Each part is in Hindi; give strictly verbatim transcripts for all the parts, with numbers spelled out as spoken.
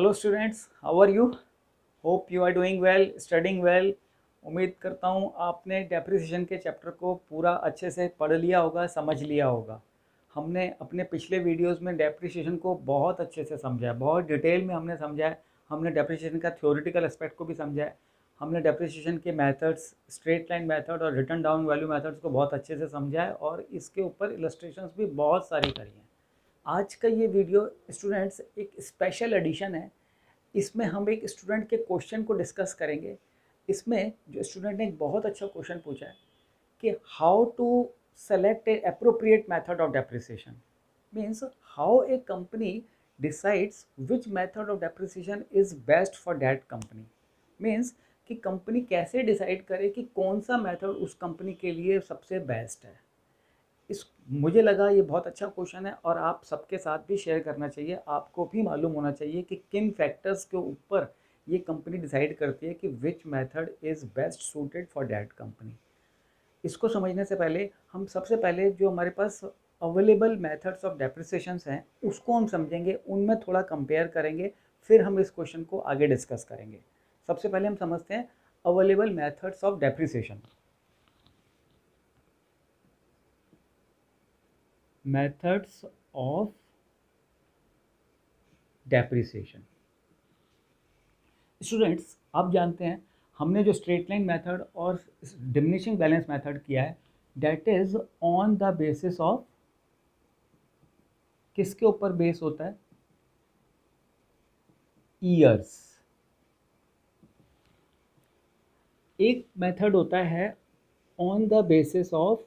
Hello students, how are you? Hope you are doing well, studying well. उम्मीद करता हूँ आपने डेप्रिसिएशन के चैप्टर को पूरा अच्छे से पढ़ लिया होगा, समझ लिया होगा। हमने अपने पिछले वीडियोस में डेप्रिसिएशन को बहुत अच्छे से समझा है, बहुत डिटेल में हमने समझा है। हमने डेप्रिसिएशन का थ्योरेटिकल एस्पेक्ट को भी समझा है, हमने डेप्रिसिएशन के मेथड्स, स्ट्रेट लाइन मेथड और रिटर्न डाउन वैल्यू मेथड्स को बहुत अच्छे से समझा है और इसके ऊपर इलस्ट्रेशंस भी बहुत सारी करी हैं। आज का ये वीडियो स्टूडेंट्स एक स्पेशल एडिशन है। इसमें हम एक स्टूडेंट के क्वेश्चन को डिस्कस करेंगे। इसमें जो स्टूडेंट ने एक बहुत अच्छा क्वेश्चन पूछा है कि how to select a appropriate method of depreciation, means how a company decides which method of depreciation is best for that company. Means कि कंपनी कैसे डिसाइड करे कि कौन सा मेथड उस कंपनी के लिए सबसे बेस्ट है। इस मुझे लगा ये बहुत अच्छा क्वेश्चन है और आप सबके साथ भी शेयर करना चाहिए। आपको भी मालूम होना चाहिए कि किन फैक्टर्स के ऊपर ये कंपनी डिसाइड करती है कि which method is best suited for that company. इसको समझने से पहले हम सबसे पहले जो हमारे पास अवेलेबल मेथड्स ऑफ डेप्रिसिएशंस हैं उसको हम समझेंगे, उनमें थोड़ा कंपेयर करेंगे, फिर हम इस क्वेश्चन को आगे डिस्कस करेंगे। सबसे पहले हम समझते हैं available methods of depreciation. Methods of depreciation. Students आप जानते हैं हमने जो स्ट्रेट लाइन मेथड और डिमिनिशिंग बैलेंस मेथड किया है that is on the basis of, किसके ऊपर बेस होता है? ईयर्स। एक मेथड होता है on the basis of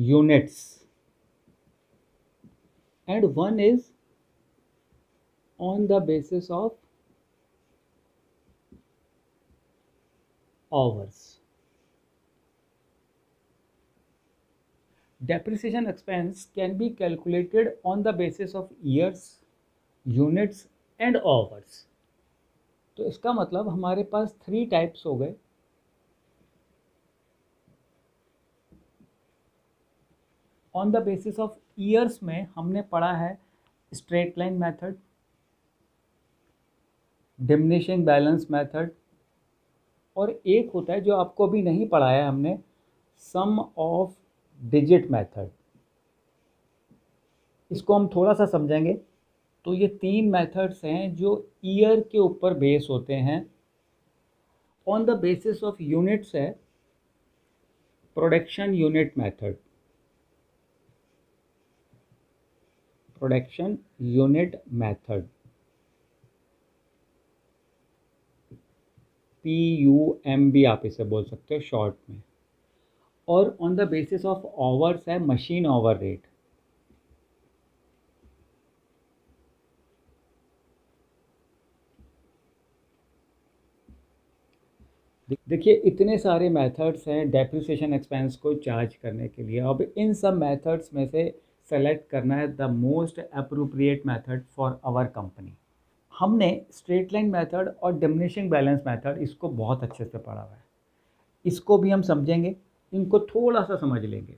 units and one is on the basis of hours. Depreciation expense can be calculated on the basis of years, units and hours. तो इसका मतलब हमारे पास three types हो गए, on the basis of years में हमने पढ़ा है straight line method, diminishing balance method और एक होता है जो आपको अभी नहीं पढ़ाया है हमने, सम ऑफ डिजिट मेथड। इसको हम थोड़ा सा समझेंगे। तो ये तीन मेथड्स हैं जो ईयर के ऊपर बेस होते हैं। On the basis of units है production unit method, production unit method P U M भी आप इसे बोल सकते हो शॉर्ट में। और on the basis of hours है मशीन आवर रेट, देखिए इतने सारे मेथड्स हैं डेप्रिसिएशन एक्सपेंस को चार्ज करने के लिए। अब इन सब मेथड्स में से सेलेक्ट करना है the most appropriate method for our company. हमने स्ट्रेट लाइन मेथड और डिमिनिशिंग बैलेंस मेथड इसको बहुत अच्छे से पढ़ा हुआ है, इसको भी हम समझेंगे, इनको थोड़ा सा समझ लेंगे।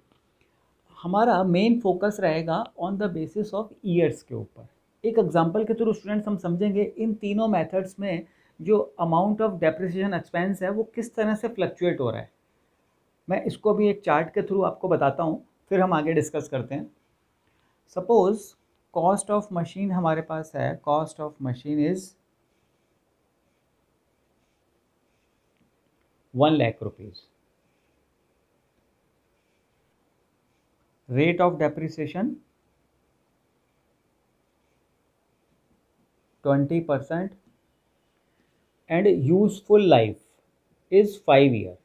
हमारा मेन फोकस रहेगा on the basis of years के ऊपर। एक एग्जांपल के थ्रू स्टूडेंट्स हम समझेंगे इन तीनों मेथड्स में जो अमाउंट ऑफ डेप्रिसिएशन एक्सपेंस है वो किस तरह से फ्लक्चुएट हो रहा है। मैं इसको भी एक चार्ट के थ्रू आपको बताता हूँ, फिर हम आगे डिस्कस करते हैं। सपोज कॉस्ट ऑफ मशीन हमारे पास है, cost of machine is one lakh rupees. Rate of depreciation twenty percent and useful life is five year.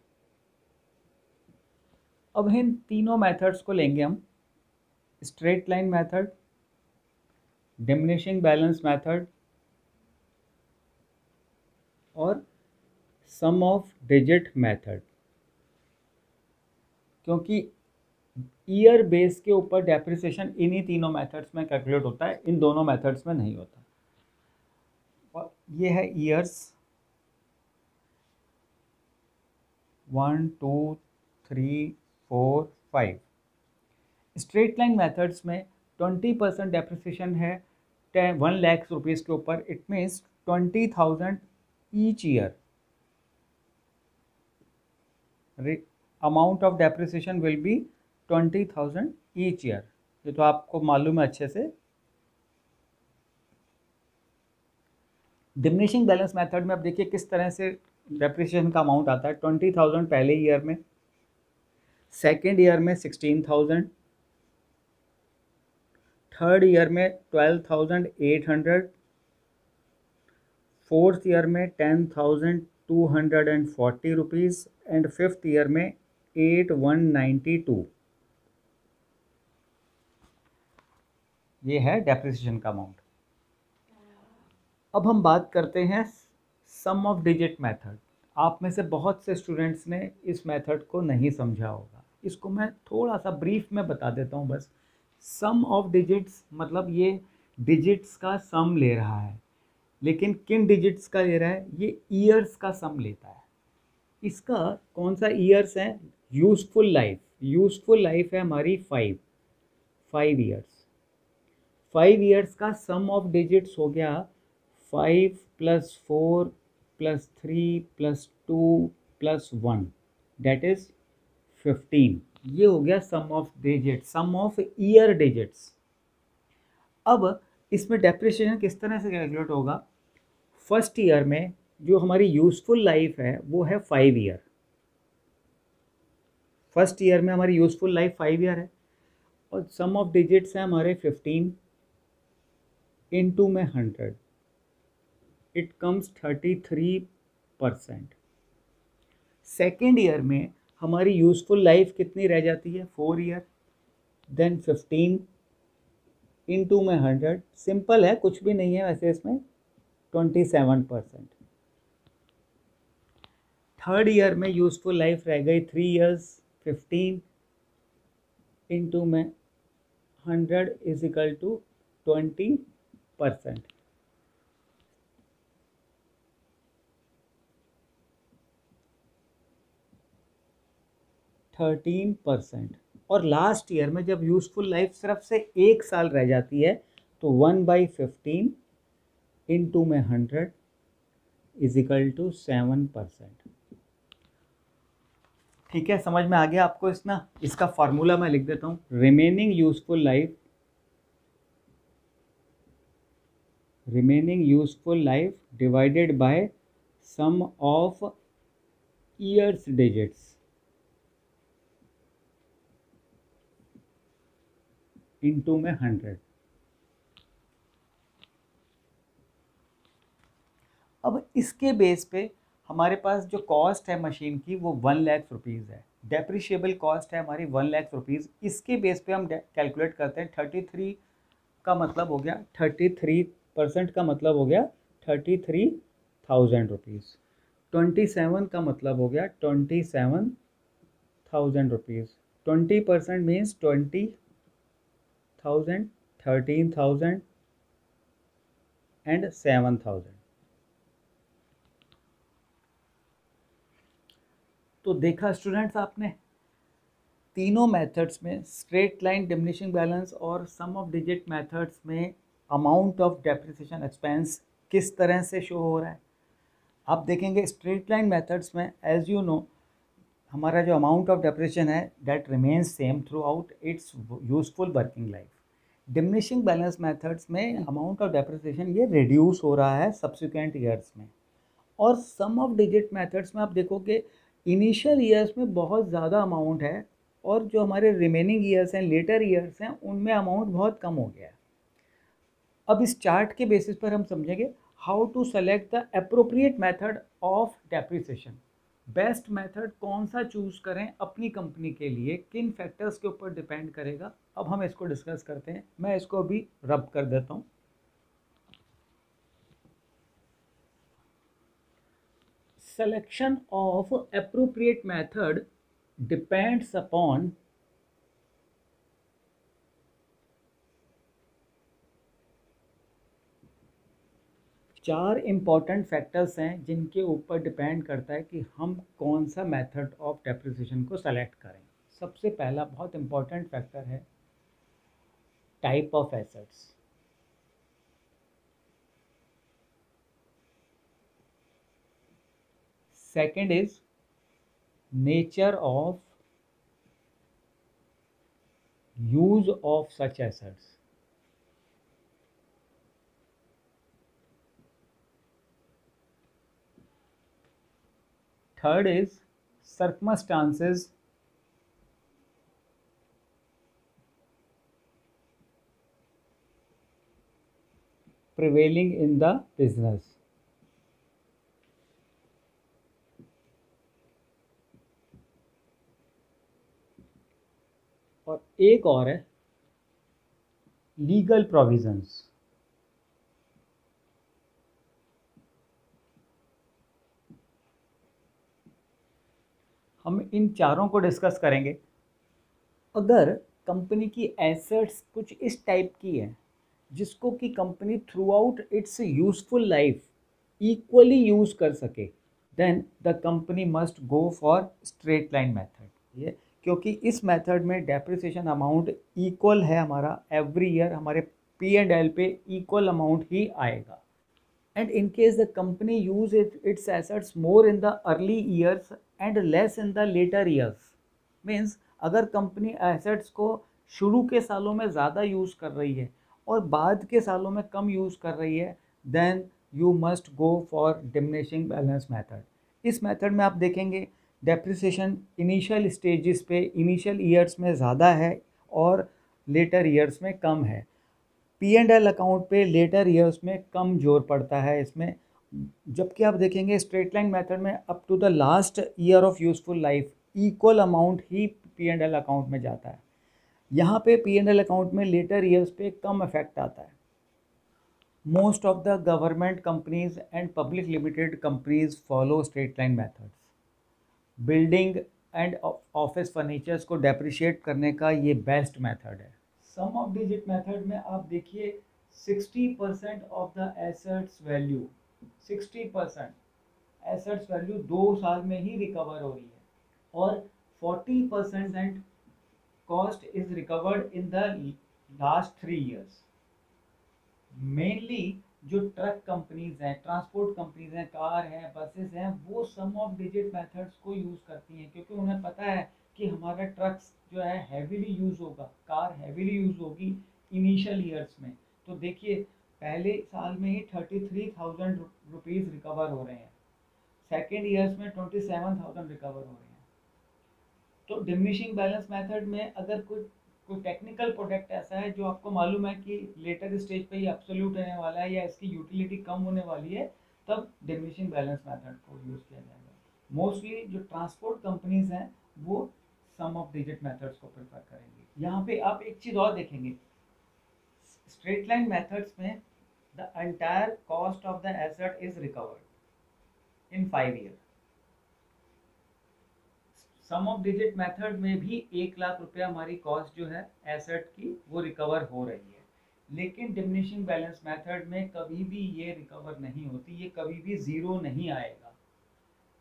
अब इन तीनों मेथड्स को लेंगे हम, straight line method, diminishing balance method और सम ऑफ डिजिट मेथड, क्योंकि ईयर बेस के ऊपर डेप्रिसिएशन इन्हीं तीनों मेथड्स में कैलकुलेट होता है, इन दोनों मेथड्स में नहीं होता। और ये है years, one two three four five. Straight line methods में ट्वेंटी परसेंट डेप्रिसिएशन है टेन वन लैख रुपीज़ के ऊपर, it means twenty thousand each year amount of depreciation will be twenty thousand each year. ये तो आपको मालूम है अच्छे से। डिमिनिशिंग बैलेंस मेथड में आप देखिए किस तरह से डेप्रिसिएशन का अमाउंट आता है। ट्वेंटी थाउजेंड पहले ईयर में, सेकेंड ईयर में सिक्सटीन थाउजेंड, थर्ड ईयर में twelve thousand eight hundred, fourth year में ten thousand two hundred and forty rupees and fifth year में एट वन नाइन्टी टू। ये है डेप्रिसिएशन का अमाउंट। अब हम बात करते हैं सम ऑफ डिजिट मेथड। आप में से बहुत से स्टूडेंट्स ने इस मेथड को नहीं समझा होगा, इसको मैं थोड़ा सा ब्रीफ में बता देता हूँ बस। सम ऑफ डिजिट्स मतलब ये डिजिट्स का सम ले रहा है, लेकिन किन डिजिट्स का ले रहा है? ये ईयर्स का सम लेता है। इसका कौन सा ईयर्स है? यूज़फुल लाइफ, यूज़फुल लाइफ है हमारी five, five years. Five years का सम ऑफ डिजिट्स हो गया five plus four plus three plus two plus one, that is fifteen. ये हो गया sum of digit, sum of year digits. अब इसमें डेप्रिसिएशन किस तरह से कैलकुलेट होगा? फर्स्ट ईयर में जो हमारी यूज़फुल लाइफ है वो है फाइव ईयर। फर्स्ट ईयर में हमारी यूज़फुल लाइफ फाइव ईयर है और सम ऑफ डिजिट्स है हमारे फिफ्टीन, इन टू में hundred, it comes thirty three percent. Second year में हमारी यूज़फुल लाइफ कितनी रह जाती है? Four year, then fifteen into में हंड्रेड, सिंपल है कुछ भी नहीं है वैसे इसमें, twenty seven percent. Third year में यूज़फुल लाइफ रह गई three years, fifteen into में hundred is equal to twenty percent. Thirteen percent. और लास्ट ईयर में जब यूज़फुल लाइफ सिर्फ से एक साल रह जाती है तो one by fifteen into में hundred is equal to seven percent. ठीक है, समझ में आ गया आपको इसना? इसका फार्मूला मैं लिख देता हूँ, remaining useful life, remaining useful life divided by sum of years digits into में हंड्रेड। अब इसके बेस पे हमारे पास जो कॉस्ट है मशीन की वो वन लाख रुपीज़ है, डेप्रिशिएबल कॉस्ट है हमारी वन लाख रुपीज़। इसके बेस पे हम कैलकुलेट करते हैं। थर्टी थ्री का मतलब हो गया, थर्टी थ्री परसेंट का मतलब हो गया thirty three thousand rupees, twenty seven का मतलब हो गया twenty seven thousand rupees, twenty percent means twenty thousand, thirteen thousand and seven thousand. तो देखा स्टूडेंट्स आपने, तीनों मेथड्स में, स्ट्रेट लाइन डिमिनिशिंग बैलेंस और सम ऑफ डिजिट मेथड्स में, अमाउंट ऑफ डेप्रिसिएशन एक्सपेंस किस तरह से शो हो रहा है। आप देखेंगे स्ट्रेट लाइन मेथड्स में एज यू नो हमारा जो अमाउंट ऑफ डेप्रिसिएशन है that remains same throughout its useful working life. Diminishing balance methods में अमाउंट ऑफ डेप्रिसिएशन ये रिड्यूस हो रहा है सब्सिक्वेंट ईयर्स में। और सम ऑफ डिजिट मेथड्स में आप देखोगे इनिशियल ईयर्स में बहुत ज़्यादा अमाउंट है और जो हमारे रिमेनिंग ईयर्स हैं, लेटर ईयर्स हैं, उनमें अमाउंट बहुत कम हो गया है। अब इस चार्ट के बेसिस पर हम समझेंगे how to select the appropriate method of depreciation. Best method कौन सा चूज़ करें अपनी कंपनी के लिए, किन फैक्टर्स के ऊपर डिपेंड करेगा, अब हम इसको डिस्कस करते हैं। मैं इसको अभी रब कर देता हूँ। Selection of appropriate method depends upon चार इम्पॉर्टेंट फैक्टर्स हैं जिनके ऊपर डिपेंड करता है कि हम कौन सा मेथड ऑफ डेप्रिसिएशन को सेलेक्ट करें। सबसे पहला बहुत इम्पॉर्टेंट फैक्टर है type of assets. Second is nature of use of such assets. Third is circumstances prevailing in the business. और एक और है लीगल प्रोविजंस। हम इन चारों को डिस्कस करेंगे। अगर कंपनी की एसेट्स कुछ इस टाइप की है जिसको कि company throughout its useful life equally use कर सके, then the company must go for straight line method. ये क्योंकि इस मेथड में डेप्रिसिएशन अमाउंट इक्वल है, हमारा एवरी ईयर हमारे पी एंड एल पे इक्वल अमाउंट ही आएगा। And in case the company use it, its assets more in the early years and less in the later years, means अगर कंपनी assets को शुरू के सालों में ज़्यादा यूज़ कर रही है और बाद के सालों में कम यूज़ कर रही है, then you must go for diminishing balance method. इस method में आप देखेंगे depreciation initial stages पे initial years में ज़्यादा है और later years में कम है। पी एंड एल अकाउंट पे लेटर ईयर्स में कम जोर पड़ता है इसमें, जबकि आप देखेंगे स्ट्रेट लाइन मेथड में up to the last year of useful life equal amount ही पी एंड एल अकाउंट में जाता है। यहाँ पे पी एंड एल अकाउंट में लेटर ईयर्स पे कम इफेक्ट आता है। Most of the government companies and public limited companies follow straight line methods. Building and office furnitures को डेप्रिशिएट करने का ये बेस्ट मैथड है। सम ऑफ डिजिट मेथड में आप देखिए sixty percent of the assets value sixty percent assets value दो साल में ही रिकवर हो रही है और forty percent cost is recovered in the last three years. Mainly जो ट्रक कंपनीज हैं, ट्रांसपोर्ट कंपनीज हैं, कार हैं, बसेस हैं, वो सम ऑफ डिजिट मेथड्स को यूज़ करती हैं क्योंकि उन्हें पता है कि हमारा ट्रक्स जो है हैवीली यूज़ होगा, कार हैवीली यूज़ होगी इनिशियल ईयर्स में। तो देखिए पहले साल में ही thirty three thousand rupees recover हो रहे हैं, सेकेंड ईयर्स में ट्वेंटी सेवन थाउजेंड रिकवर हो रहे हैं। तो डिमिनिशिंग बैलेंस मेथड में अगर कोई कोई टेक्निकल प्रोडक्ट ऐसा है जो आपको मालूम है कि लेटर स्टेज पे ये एब्सोल्यूट रहने वाला है या इसकी यूटिलिटी कम होने वाली है, तब डिमिनिशिंग बैलेंस मैथड को यूज़ किया जाएगा। मोस्टली जो ट्रांसपोर्ट कंपनीज हैं वो सम ऑफ डिजिट मेथड्स को प्रेफर करेंगे। यहाँ पे आप एक चीज़ और देखेंगे, स्ट्रेट लाइन मेथड्स में the entire cost of the asset is recovered in five year. Sum of digit method में भी एक लाख रुपया हमारी कॉस्ट जो है एसेट की वो रिकवर हो रही है, लेकिन डिमिनिशिंग बैलेंस मेथड में कभी भी ये रिकवर नहीं होती, ये कभी भी ज़ीरो नहीं आएगा।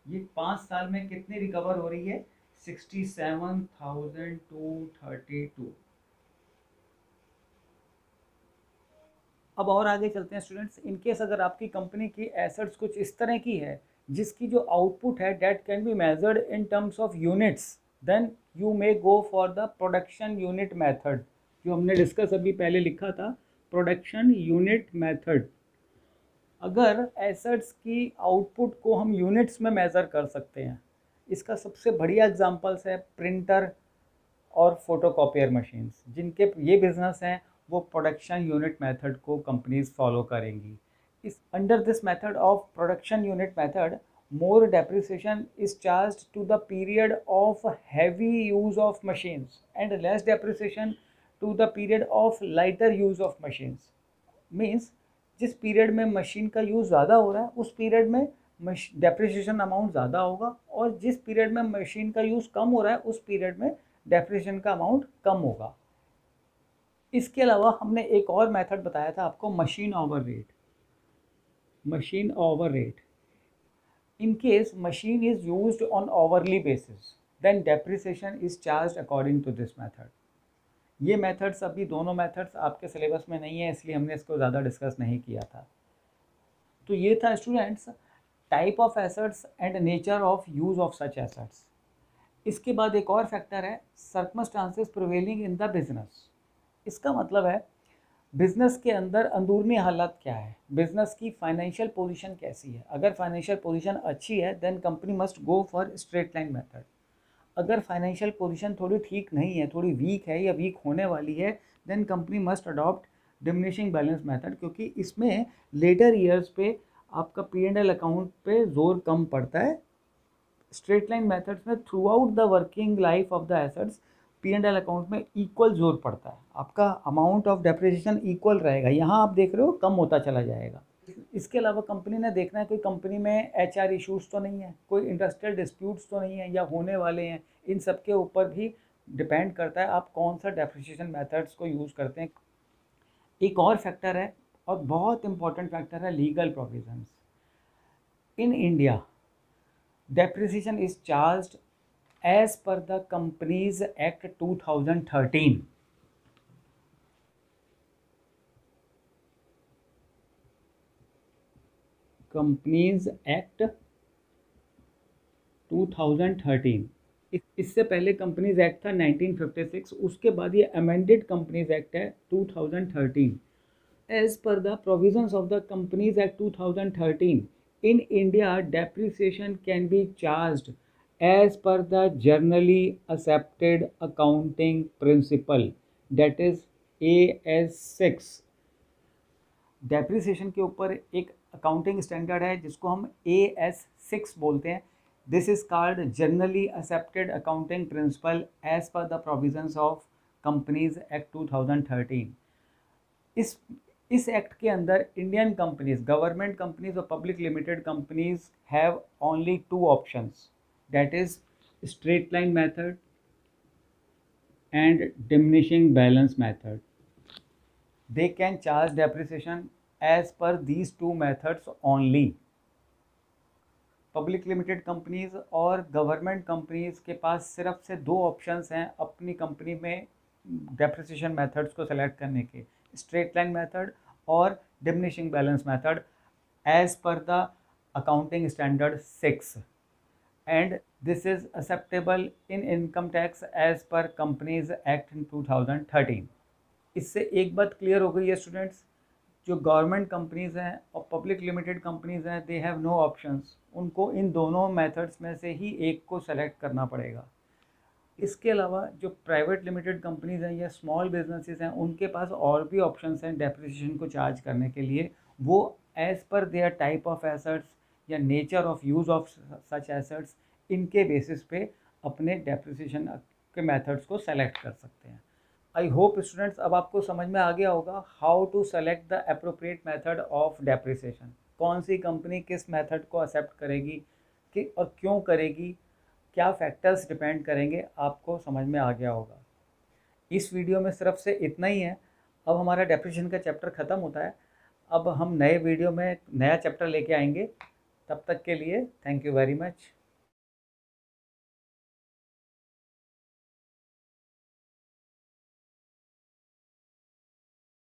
ये पाँच साल में कितनी रिकवर हो रही है? Sixty seven thousand two thirty two. अब और आगे चलते हैं स्टूडेंट्स। इनकेस अगर आपकी कंपनी की एसेट्स कुछ इस तरह की है जिसकी जो आउटपुट है that can be measured in terms of units, then you may go for the production unit method, जो हमने डिस्कस अभी पहले लिखा था, प्रोडक्शन यूनिट मेथड। अगर एसेट्स की आउटपुट को हम यूनिट्स में मेज़र कर सकते हैं, इसका सबसे बढ़िया एग्जांपल्स है प्रिंटर और फोटोकॉपियर मशीन्स। जिनके ये बिजनेस हैं वो प्रोडक्शन यूनिट मेथड को कंपनीज फॉलो करेंगी। इस under this method of production unit method more depreciation is charged to the period of heavy use of machines and less depreciation to the period of lighter use of machines. Means जिस पीरियड में मशीन का यूज़ ज़्यादा हो रहा है उस पीरियड में डेप्रिसिएशन अमाउंट ज़्यादा होगा और जिस पीरियड में मशीन का यूज़ कम हो रहा है उस पीरियड में डेप्रिसिएशन का अमाउंट कम होगा। इसके अलावा हमने एक और मेथड बताया था आपको, machine over rate. Machine over rate in case machine is used on hourly basis, then depreciation is charged according to this method. ये मेथड्स अभी दोनों मेथड्स आपके सिलेबस में नहीं है, इसलिए हमने इसको ज़्यादा डिस्कस नहीं किया था। तो ये था students type of assets and nature of use of such assets. इसके बाद एक और फैक्टर है circumstances prevailing in the business. इसका मतलब है बिज़नेस के अंदर अंदरूनी हालत क्या है, बिज़नेस की फाइनेंशियल पोजीशन कैसी है। अगर फाइनेंशियल पोजीशन अच्छी है then company must go for straight line method. अगर फाइनेंशियल पोजीशन थोड़ी ठीक नहीं है, थोड़ी वीक है या वीक होने वाली है, then company must adopt diminishing balance method, क्योंकि इसमें लेटर ईयर्स पे आपका पी एंड एल अकाउंट पे जोर कम पड़ता है। स्ट्रेट लाइन मेथड्स में throughout the working life of the assets P and L account में इक्वल जोर पड़ता है, आपका अमाउंट ऑफ डेप्रिसिएशन इक्वल रहेगा। यहाँ आप देख रहे हो कम होता चला जाएगा। इसके अलावा कंपनी ने देखना है कोई कंपनी में एच आर इशूज़ तो नहीं है, कोई इंडस्ट्रियल डिस्प्यूट्स तो नहीं है या होने वाले हैं। इन सब के ऊपर भी डिपेंड करता है आप कौन सा डेप्रिसिएशन मेथड्स को यूज़ करते हैं। एक और फैक्टर है और बहुत इंपॉर्टेंट फैक्टर है legal provisions. In India depreciation is charged as per the companies Act two thousand thirteen. Companies Act two thousand thirteen, इससे पहले कंपनीज एक्ट था नाइनटीन फिफ्टी सिक्स, उसके बाद ये अमेंडेड कंपनीज एक्ट है two thousand thirteen. As per the provisions of the companies Act two thousand thirteen in India depreciation can be charged as per the generally accepted accounting principle, that is A S six. Depreciation के ऊपर एक अकाउंटिंग स्टैंडर्ड है जिसको हम ए एस सिक्स बोलते हैं। This is called generally accepted accounting principle as per the provisions of companies Act two thousand thirteen. इस इस एक्ट के अंदर इंडियन कंपनीज, गवर्नमेंट कंपनीज और public limited companies have only two options, that is straight line method and diminishing balance method. They can charge depreciation as per these two methods only. Public limited companies और government companies के पास सिर्फ से दो options हैं अपनी कंपनी में depreciation methods को select करने के, straight line method और diminishing balance method as per the accounting standard six. And this is acceptable in income tax as per Companies Act in two thousand thirteen. इससे एक बात क्लियर हो गई है स्टूडेंट्स, जो गवर्नमेंट कंपनीज हैं और पब्लिक लिमिटेड कंपनीज हैं दे हैव नो ऑप्शंस, उनको इन दोनों मेथड्स में से ही एक को सेलेक्ट करना पड़ेगा। इसके अलावा जो प्राइवेट लिमिटेड कंपनीज हैं या स्मॉल बिजनेसेस हैं उनके पास और भी ऑप्शंस हैं डेप्रिसिएशन को चार्ज करने के लिए, वो as per their type of assets या nature of use of such assets, इनके बेसिस पे अपने डेप्रिसिएशन के मेथड्स को सेलेक्ट कर सकते हैं। आई होप स्टूडेंट्स अब आपको समझ में आ गया होगा how to select the appropriate method of depreciation, कौन सी कंपनी किस मेथड को एक्सेप्ट करेगी कि और क्यों करेगी, क्या फैक्टर्स डिपेंड करेंगे, आपको समझ में आ गया होगा। इस वीडियो में सिर्फ से इतना ही है। अब हमारा डेप्रिसिएशन का चैप्टर ख़त्म होता है, अब हम नए वीडियो में नया चैप्टर लेके आएंगे। तब तक के लिए थैंक यू वेरी मच।